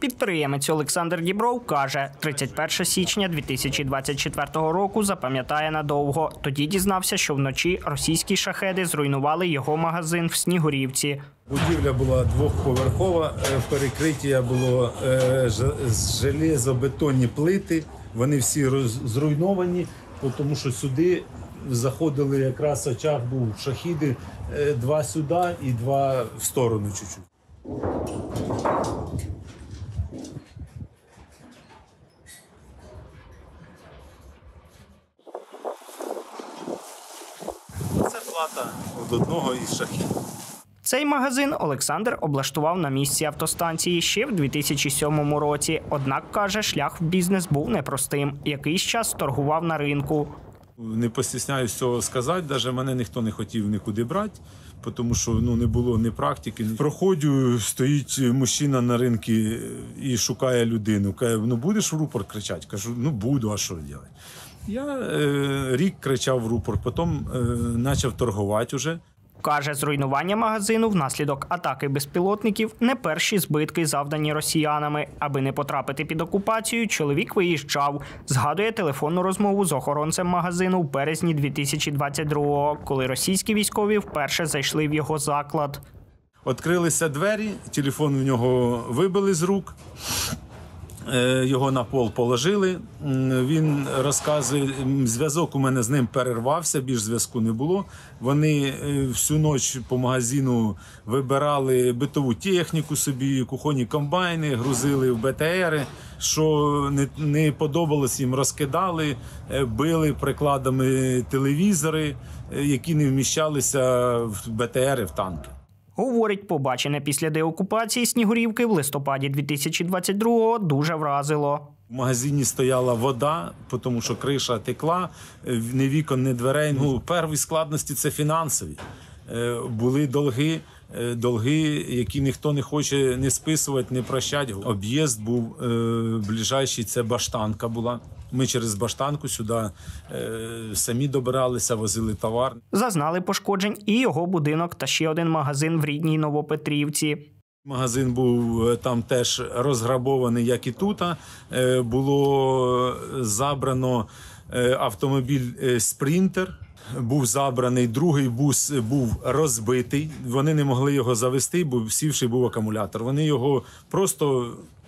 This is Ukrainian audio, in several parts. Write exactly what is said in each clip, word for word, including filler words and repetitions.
Підприємець Олександр Дібров каже, тридцять перше січня дві тисячі двадцять четвертого року запам'ятає надовго. Тоді дізнався, що вночі російські шахеди зруйнували його магазин в Снігурівці. Будівля була двохповерхова, перекриття було железобетонні плити, вони всі зруйновані, тому що сюди заходили якраз очах був шахіди, два сюди і два в сторону чуть-чуть. Це плата від одного із шахідів. Цей магазин Олександр облаштував на місці автостанції ще в дві тисячі сьомому році. Однак, каже, шлях в бізнес був непростим. Якийсь час торгував на ринку. Не постісняюсь цього сказати, навіть мене ніхто не хотів нікуди брати, тому що ну, не було ні практики. Проходжу, стоїть мужчина на ринку і шукає людину. Каже, ну будеш в рупор кричати? Кажу, ну буду, а що робити? Я е, рік кричав в рупор, потім е, почав торгувати вже. Каже, зруйнування магазину внаслідок атаки безпілотників – не перші збитки, завдані росіянами. Аби не потрапити під окупацію, чоловік виїжджав. Згадує телефонну розмову з охоронцем магазину в березні дві тисячі двадцять другого, коли російські військові вперше зайшли в його заклад. Відкрилися двері, телефон в нього вибили з рук, його на пол положили. Він розказує, зв'язок у мене з ним перервався, більш зв'язку не було. Вони всю ніч по магазину вибирали битову техніку собі, кухонні комбайни, грузили в БТРи. Що не подобалось їм, розкидали, били прикладами телевізори, які не вміщалися в БТРи, в танки. Говорить, побачене після деокупації Снігурівки в листопаді дві тисячі двадцять другого дуже вразило. В магазині стояла вода, тому що криша текла, ні вікон, ні дверей. Ну, перші складності – це фінансові. Були долги, долги, які ніхто не хоче не списувати, не прощати. Об'їзд був ближайший – це Баштанка була. Ми через Баштанку сюди самі добиралися, возили товар. Зазнали пошкоджень і його будинок та ще один магазин в рідній Новопетрівці. Магазин був там теж розграбований, як і тут. Було забрано автомобіль «Спринтер». Був забраний, другий бус був розбитий, вони не могли його завести, бо сівший був акумулятор. Вони його просто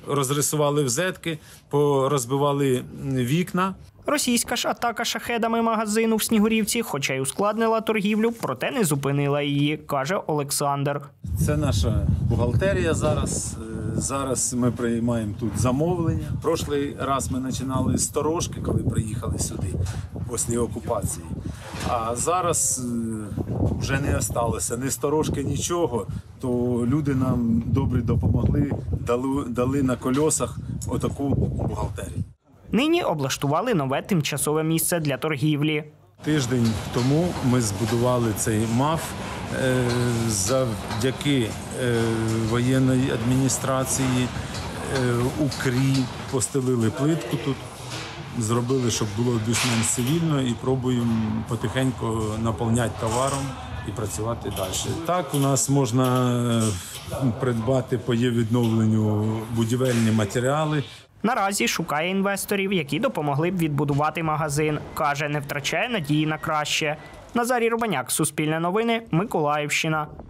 розрисували в зетки, порозбивали вікна. Російська ж атака шахедами магазину в Снігурівці, хоча й ускладнила торгівлю, проте не зупинила її, каже Олександр. Це наша бухгалтерія зараз. Зараз ми приймаємо тут замовлення. Прошлий раз ми починали з сторожки, коли приїхали сюди після окупації. А зараз вже не залишилося ні сторожки, нічого. То люди нам добре допомогли, дали, дали на колесах отаку бухгалтерію. Нині облаштували нове тимчасове місце для торгівлі. Тиждень тому ми збудували цей МАФ завдяки воєнної адміністрації, УКРІ, постелили плитку тут, зробили, щоб було більш-менш цивільно і пробуємо потихеньку наповняти товаром і працювати далі. Так у нас можна придбати по євідновленню будівельні матеріали. Наразі шукає інвесторів, які допомогли б відбудувати магазин. Каже, не втрачає надії на краще. Назарій Рубаняк, Суспільне новини, Миколаївщина.